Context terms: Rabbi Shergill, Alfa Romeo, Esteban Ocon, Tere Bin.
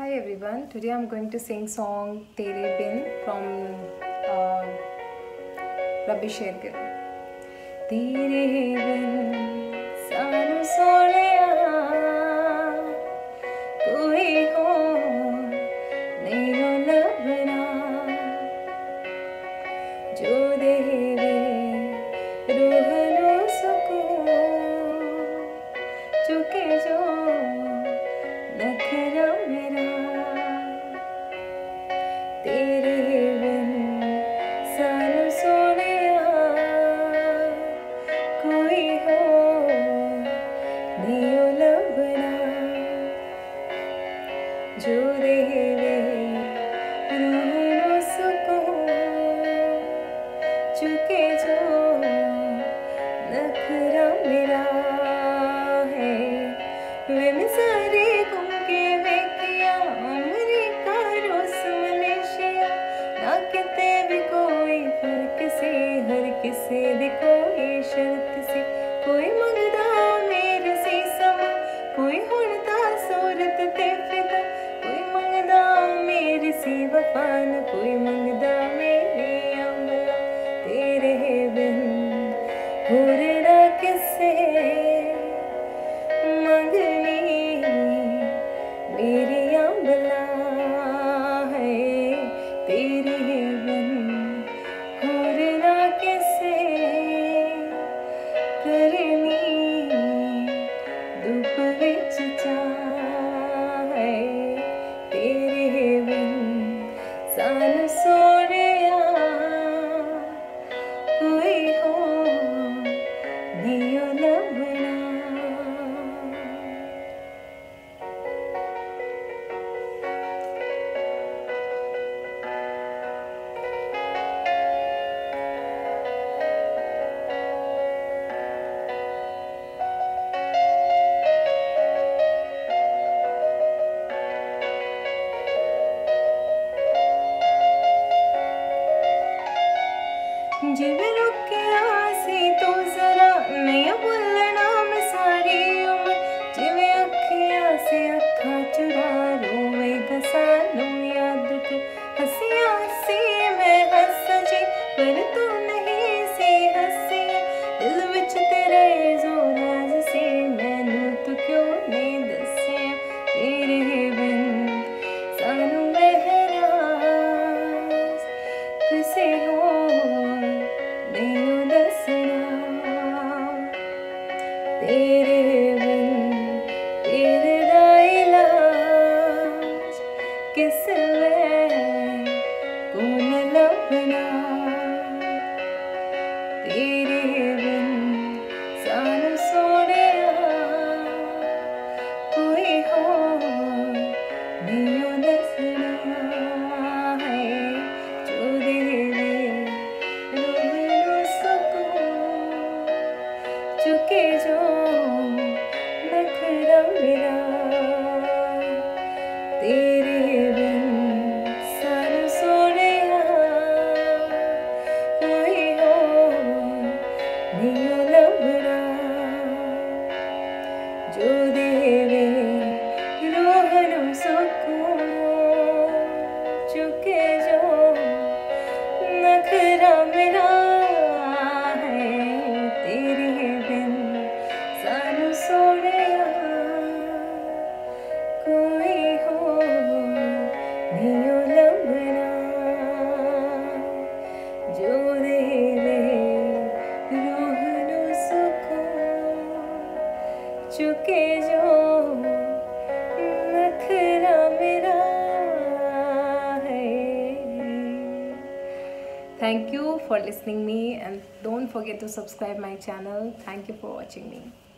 Hi everyone, today I'm going to sing song Tere Bin from Rabbi Shergill. Tere bin sanu soleya koi ho nayo labna jo deve roh lo sukoon chuke jo nakhra mera. Tere bin sanu soleya koi ho nayo labna jo deve roh lo sukoon chuke jo nakhra mera hai ve misare kum ke vekiya America Rus Malaysia na kite bhi koi fark se har kisi bhi koi shart se koi mangda mere se sama koi hunta surat te fida koi mangda mere se wafa na koi mangda mere amla tere bin hore na kisse जीवे रुक के आसी तो जरा नया बोलना मैं सारी उम्र जीवे अखिया से अखा चुरा रोएगा सानू याद तू हसी हसी मैं हस जी पर तू नहीं सी हसी दिल विच तेरे जोराज से मैनू तू क्यों नहीं दसे तेरे बिन सानू महराज किसे हो tere bin tere ilaaj kisse mein koon labna tere bin sanu soneya koi ho nayo dasna hai jo deve roh sukoon chuke jo चुके जो नखरा मेरा है. Thank you for listening me and don't forget to subscribe my channel. Thank you for watching me.